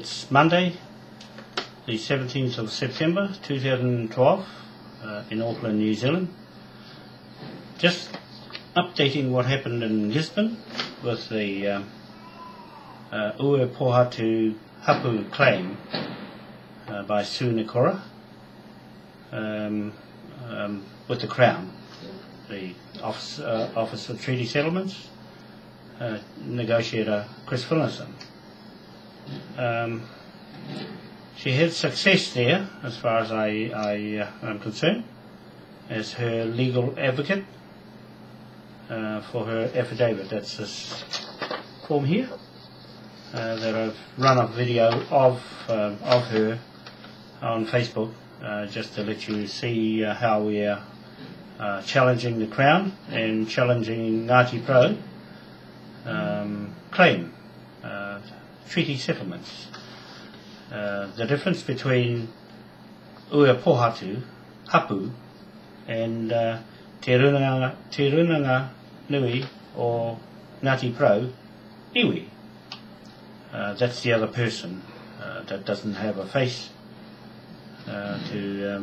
It's Monday, the 17th of September 2012 in Auckland, New Zealand. Just updating what happened in Lisbon with the Uepōhatu Hapū claim by Sue Nikora with the Crown, the Office of Treaty Settlements, negotiator Chris Finlayson. She had success there, as far as I am concerned, as her legal advocate for her affidavit. That's this form here that I've run a video of her on Facebook, just to let you see how we are challenging the Crown and challenging Ngāti Porou claim. Treaty settlements. The difference between Uepōhatu Hapū and Te Rūnanga Nui or Ngāti Porou Iwi. That's the other person that doesn't have a face to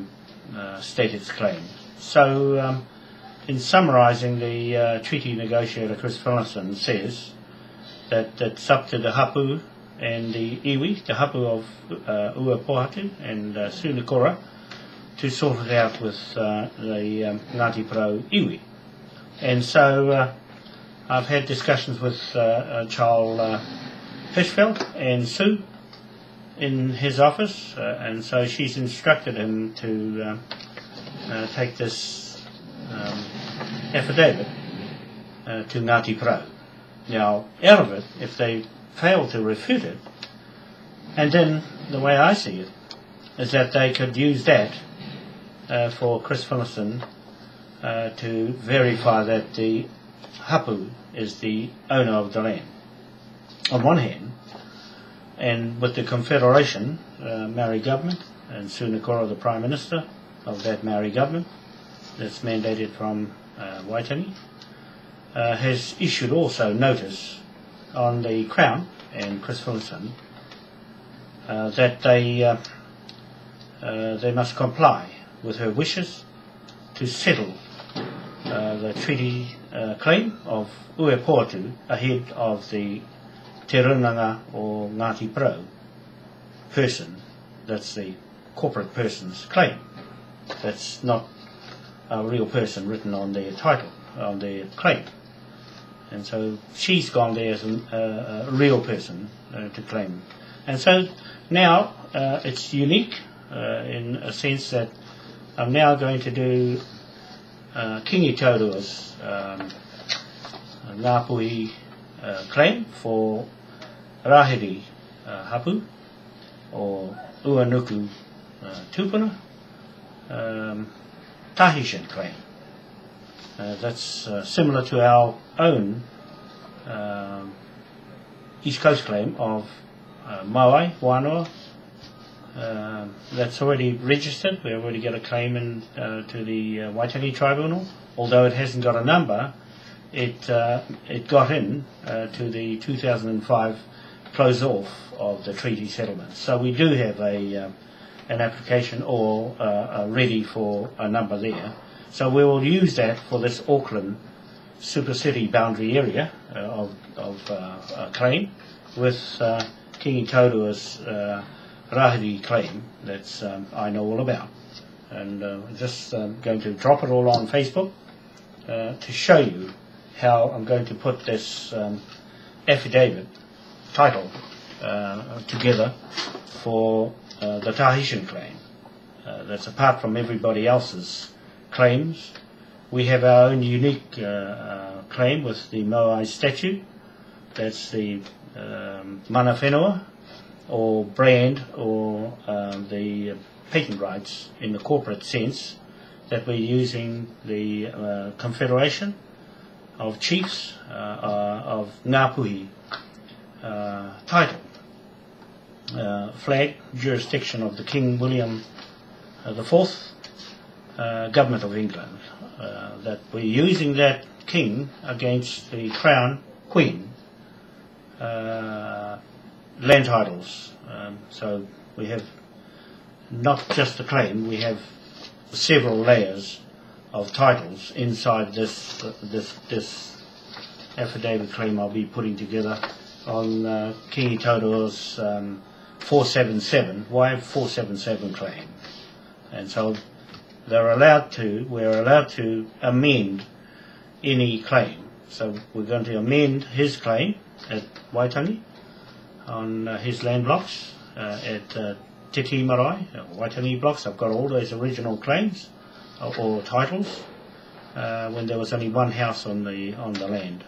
state its claim. So, in summarising, the treaty negotiator Chris Finlayson says that it's up to the Hapū and the iwi, the Hapū of Uepōhatu and Sue Nikora, to sort it out with the Ngāti Porou iwi. And so I've had discussions with Charles Fishfield and Sue in his office, and so she's instructed him to take this affidavit to Ngāti Porou. Now, out of it, if they fail to refute it, and then the way I see it is that they could use that for Chris Finlayson to verify that the Hapū is the owner of the land, on one hand, and with the Confederation, Maori government, and Sue Nikora, the Prime Minister of that Maori government, that's mandated from Waitangi, has issued also notice on the Crown and Chris Finlayson that they must comply with her wishes to settle the treaty claim of Uepōhatu ahead of the Te Rūnanga or Ngāti Porou person. That's the corporate person's claim. That's not a real person written on their title, on their claim. And so she's gone there as a real person to claim. And so now it's unique in a sense that I'm now going to do Kingi Taurua's Ngāpuhi claim for Rahiri Hapū or Uanuku Tūpuna Tahishan claim. That's similar to our own East Coast claim of Moai, Wānoa. That's already registered. We already got a claim in, to the Waitangi Tribunal. Although it hasn't got a number, it got in to the 2005 close-off of the treaty settlement. So we do have a an application or ready for a number there. So we will use that for this Auckland super city boundary area of claim with Kingi Taurua's Rahiri claim that I know all about. And just going to drop it all on Facebook to show you how I'm going to put this affidavit title together for the Tahitian claim. That's apart from everybody else's claims. We have our own unique claim with the Moai statue. That's the mana whenua or brand or the patent rights in the corporate sense that we're using the confederation of chiefs of Ngāpuhi title, flag, jurisdiction of the King William IV. Government of England, that we're using that king against the Crown Queen land titles So we have not just a claim, we have several layers of titles inside this affidavit claim I'll be putting together on Kingi Taurua's 477, Wai 477 claim. And so we're allowed to amend any claim. So we're going to amend his claim at Waitangi on his land blocks at Te Marae, Waitangi blocks. I've got all those original claims or titles when there was only one house on the land,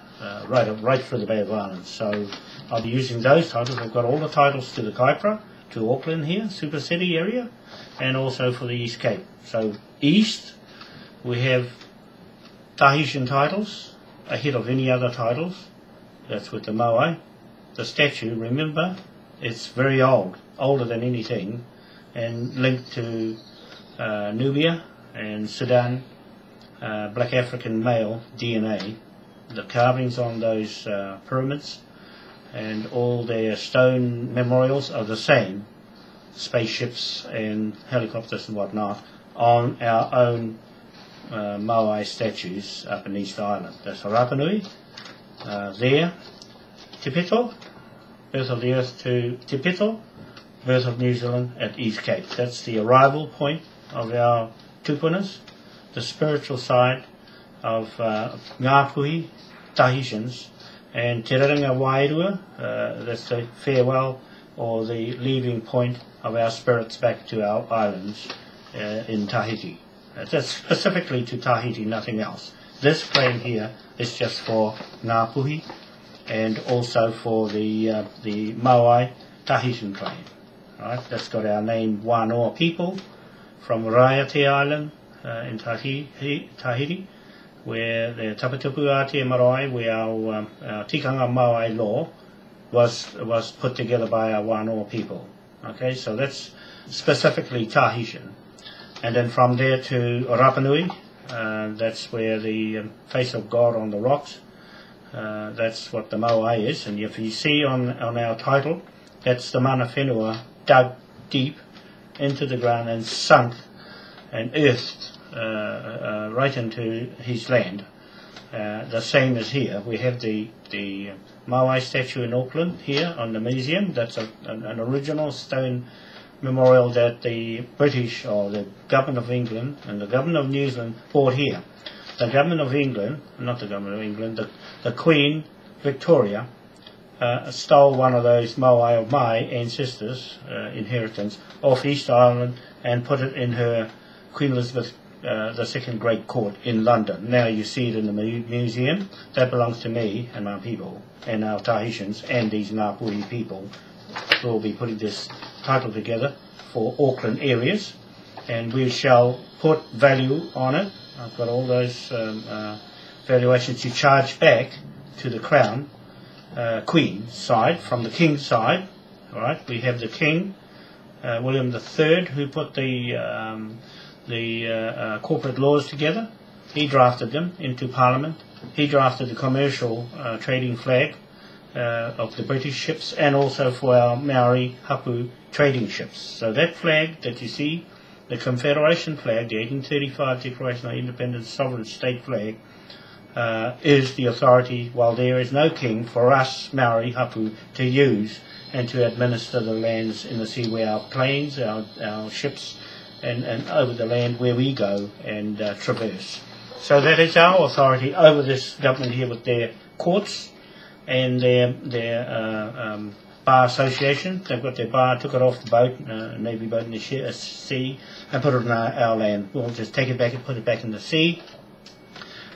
right through the Bay of Islands. So I'll be using those titles. I've got all the titles to the Kaipara, to Auckland here, Super City area, and also for the East Cape. So east, we have Tahitian titles ahead of any other titles. That's with the Moai. The statue, remember, it's very old, older than anything, and linked to Nubia and Sudan, black African male DNA, the carvings on those pyramids, and all their stone memorials are the same, spaceships and helicopters and whatnot, on our own Moai statues up in East Island. That's Arapanui, there, Te Pito, birth of the earth to Te Pito, birth of New Zealand at East Cape. That's the arrival point of our tupunas, the spiritual side of Ngāpuhi, Tahitians, and Te Reranga Wairua, that's the farewell or the leaving point of our spirits back to our islands in Tahiti. That's specifically to Tahiti, nothing else. This claim here is just for Ngāpuhi and also for the Moai Tahitian claim. Right? That's got our name Wānoa people from Raiatea Island in Tahiti, where the Tapatupu Ate Marae, where our Tikanga Mauai law was put together by our Wānoa people. Okay, so that's specifically Tahitian. And then from there to Rapanui, that's where the face of God on the rocks, that's what the Moai is. And if you see on our title, that's the mana whenua dug deep into the ground and sunk and earthed right into his land. The same as here. We have the Moai statue in Auckland here on the museum. That's an original stone memorial that the British or the government of England and the government of New Zealand brought here. The government of England, not the government of England, the Queen Victoria stole one of those Moai of my ancestors' inheritance off East Island and put it in her Queen Elizabeth II Great Court in London. Now you see it in the museum. That belongs to me and my people and our Tahitians and these Ngāpuhi people. We'll be putting this title together for Auckland areas, and we shall put value on it. I've got all those valuations to charge back to the Crown Queen side, from the King side. All right, we have the King William III, who put the corporate laws together. He drafted them into Parliament. He drafted the commercial trading flag of the British ships, and also for our Maori Hapū trading ships. So that flag that you see, the Confederation flag, the 1835 Declaration of Independence Sovereign State flag, is the authority, while there is no king, for us Maori Hapū to use and to administer the lands in the sea where our planes, our ships, and over the land where we go and traverse. So that is our authority over this government here with their courts and their bar association. They've got their bar, took it off the boat, Navy boat in the sea, and put it on our land. We'll just take it back and put it back in the sea,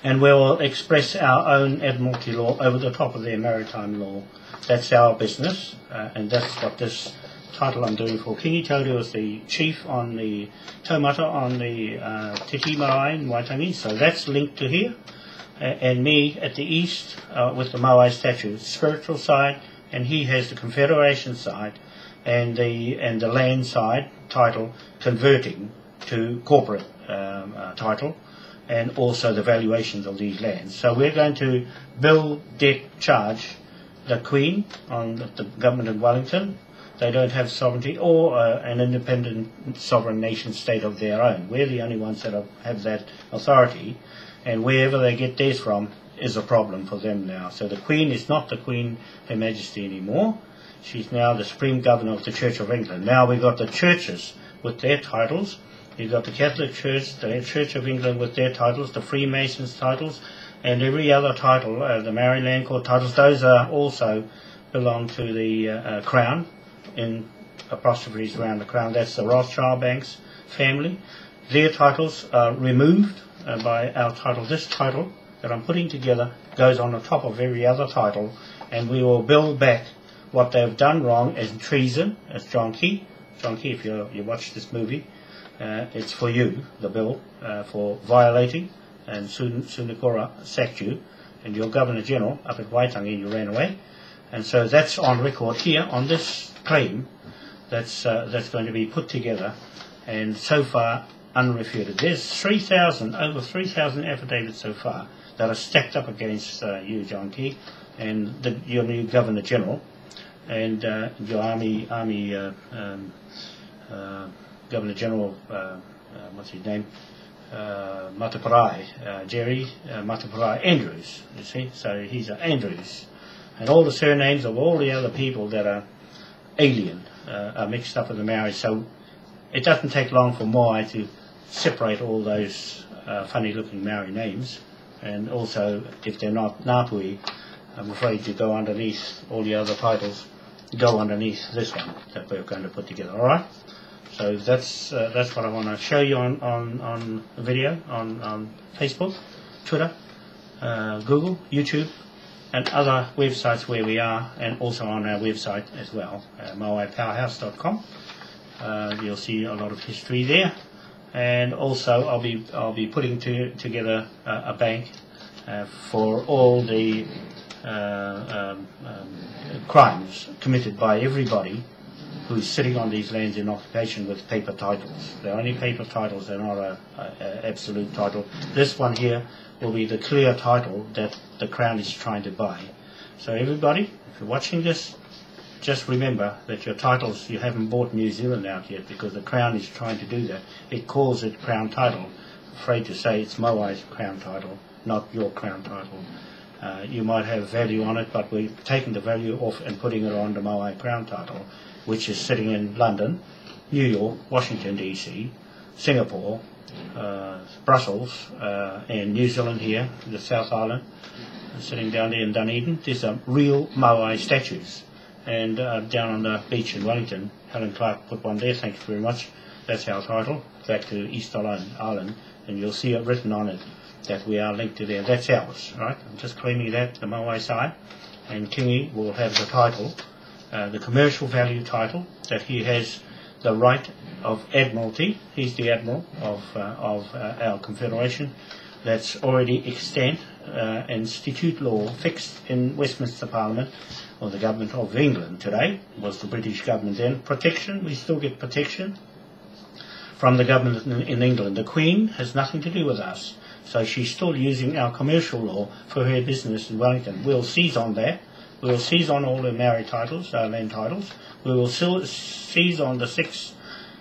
and we'll express our own Admiralty law over the top of their maritime law. That's our business, and that's what this title I'm doing for Kingi Taurua is the chief on the taumata on the Te Marae in Waitangi, so that's linked to here. And me at the east with the Moai statue, spiritual side, and he has the Confederation side and the land side title converting to corporate title, and also the valuations of these lands. So we're going to bill, debt, charge the Queen on the government of Wellington They don't have sovereignty or an independent sovereign nation state of their own. We're the only ones that have that authority, and wherever they get theirs from is a problem for them now. So the Queen is not the Queen, Her Majesty, anymore. She's now the Supreme Governor of the Church of England. Now we've got the churches with their titles. You've got the Catholic Church, the Church of England with their titles, the Freemasons' titles, and every other title, the Maryland Court titles. Those are also belong to the Crown, in apostrophes around the Crown. That's the Rothschild Banks family. Their titles are removed by our title. This title that I'm putting together goes on the top of every other title, and we will build back what they've done wrong as treason, as John Key. John Key, if you watch this movie, it's for you, the bill, for violating, and Sue Nikora sacked you, and your Governor-General up at Waitangi, you ran away. And so that's on record here, on this claim that's going to be put together, and so far unrefuted. There's over 3,000 affidavits so far that are stacked up against you, John Key, and your new Governor-General, and your Governor-General, what's his name, Mateparae, Jerry Mateparae Andrews, you see, so he's Andrews. And all the surnames of all the other people that are alien are mixed up in the Maori, so it doesn't take long for Moai to separate all those funny-looking Maori names, and also, if they're not Ngāpuhi, I'm afraid to go underneath all the other titles, go underneath this one that we're going to put together, all right? So that's what I want to show you on video, on Facebook, Twitter, Google, YouTube, and other websites where we are, and also on our website as well, moaipowerhouse.com. You'll see a lot of history there, and also I'll be putting together a bank for all the crimes committed by everybody who's sitting on these lands in occupation with paper titles. They're only paper titles, they're not an absolute title. This one here will be the clear title that the Crown is trying to buy. So everybody, if you're watching this, just remember that your titles, you haven't bought New Zealand out yet, because the Crown is trying to do that. It calls it Crown title. I'm afraid to say it's Moai's Crown title, not your Crown title. You might have value on it, but we've taken the value off and putting it on the Moai Crown title, which is sitting in London, New York, Washington DC, Singapore, Brussels, and New Zealand here, the South Island, sitting down there in Dunedin. There's real Maori statues, and down on the beach in Wellington, Helen Clark put one there, thank you very much. That's our title, back to East Island, and you'll see it written on it that we are linked to there. That's ours, right? I'm just claiming that, the Maori side, and Kingi will have the title, the commercial value title, that he has the right of admiralty. He's the admiral of our confederation. That's already extant and statute law fixed in Westminster Parliament, or the government of England today, was the British government then. Protection, we still get protection from the government in England. The Queen has nothing to do with us, so she's still using our commercial law for her business in Wellington. We'll seize on that. We'll seize on all the Maori titles, our land titles. We will seize on the 6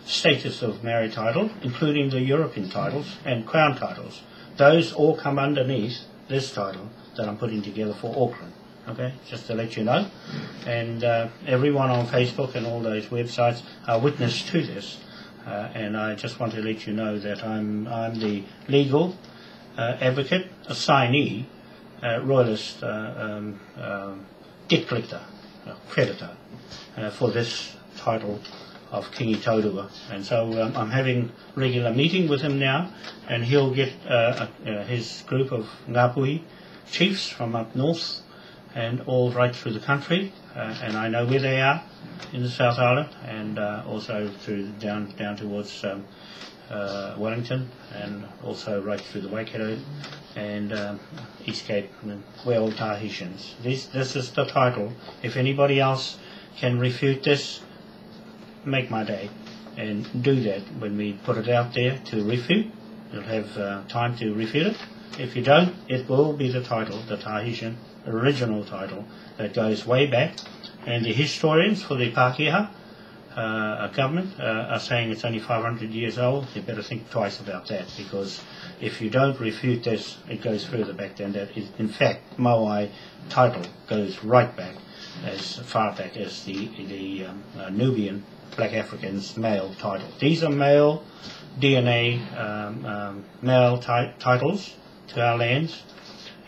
status of Maori title, including the European titles and Crown titles. Those all come underneath this title that I'm putting together for Auckland, okay, just to let you know. And everyone on Facebook and all those websites are witness to this, and I just want to let you know that I'm the legal advocate, assignee, royalist debt collector, creditor, for this title of Kingi Taurua. And so I'm having regular meeting with him now, and he'll get his group of Ngāpuhi chiefs from up north and all right through the country, and I know where they are in the South Island, and also through down towards Wellington, and also right through the Waikato and East Cape, and we're all Tahitians. This is the title. If anybody else can refute this, make my day, and do that when we put it out there to refute. You'll have time to refute it. If you don't, it will be the title, the Tahitian original title that goes way back, and the historians for the Pākehā our government are saying it's only 500 years old, you better think twice about that, because if you don't refute this, it goes further back than that. In fact, Moai title goes right back, as far back as the Nubian Black Africans male title. These are male DNA, male titles to our lands,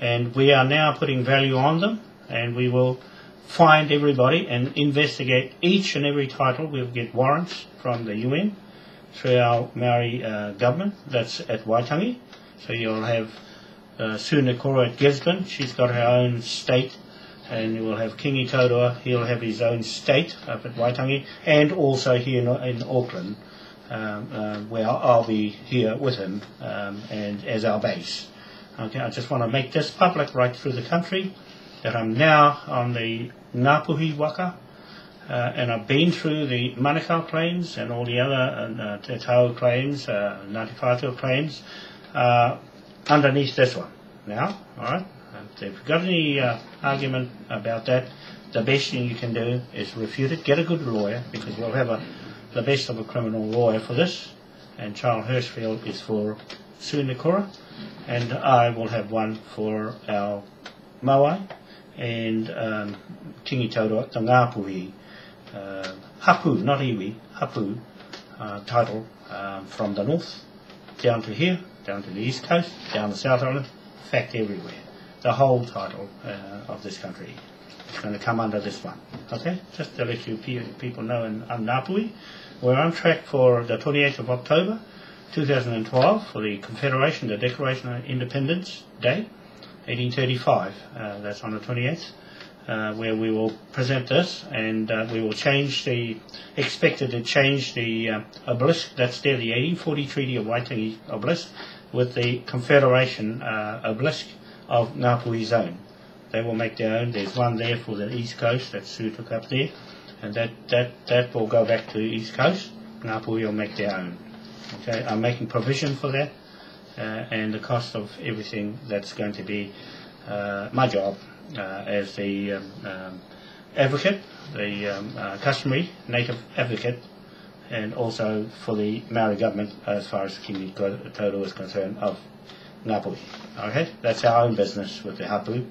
and we are now putting value on them, and we will find everybody and investigate each and every title. We'll get warrants from the UN through our Maori government. That's at Waitangi. So you'll have Sue Nikora at Gisborne. She's got her own state. And you will have Kingi Taurua. He'll have his own state up at Waitangi. And also here in Auckland, where I'll be here with him and as our base. Okay, I just want to make this public right through the country, that I'm now on the Ngāpuhi Waka, and I've been through the Manukau claims and all the other Te Tau claims, Ngātipātua claims, underneath this one now, all right? If you've got any argument about that, the best thing you can do is refute it. Get a good lawyer, because we'll have the best of a criminal lawyer for this, and Charles Fishfield is for Sue Nikora, and I will have one for our Moai, and Kingi Taurua, the Ngāpuhi Hapū, not iwi, Hapū title, from the north down to here, down to the east coast, down the South Island, in fact everywhere. The whole title of this country is going to come under this one. Okay, just to let you people know in Ngāpuhi, we're on track for the 28th of October 2012 for the Confederation, the Declaration of Independence Day, 1835, that's on the 28th, where we will present this, and we will expected to change the obelisk that's there, the 1840 Treaty of Waitangi obelisk, with the Confederation obelisk of Ngāpuhi Zone. They will make their own. There's one there for the East Coast that Sue took up there, and that will go back to the East Coast. Ngāpuhi will make their own. Okay, I'm making provision for that. And the cost of everything, that's going to be my job as the advocate, the customary native advocate, and also for the Maori government as far as Kimi Toto is concerned of Ngāpuhi. Okay, that's our own business with the hapu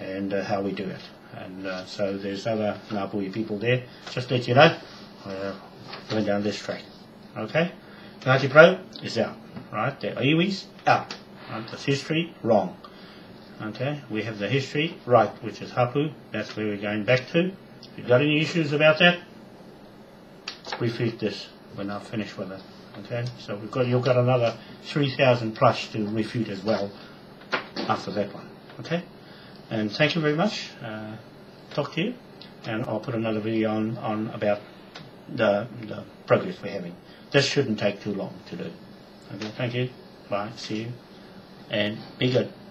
and how we do it. And so there's other Ngāpuhi people there. Just let you know, going down this track. Okay, Ngāti Porou is out. Right, the iwi's out. Right, that's history wrong. Okay, we have the history right, which is hapu. That's where we're going back to. If you've got any issues about that, refute this when I finish with it. Okay, so you've got another 3,000 plus to refute as well after that one. Okay, and thank you very much. Talk to you, and I'll put another video on about the progress we're having. This shouldn't take too long to do. Okay, thank you. Bye. See you. And be good.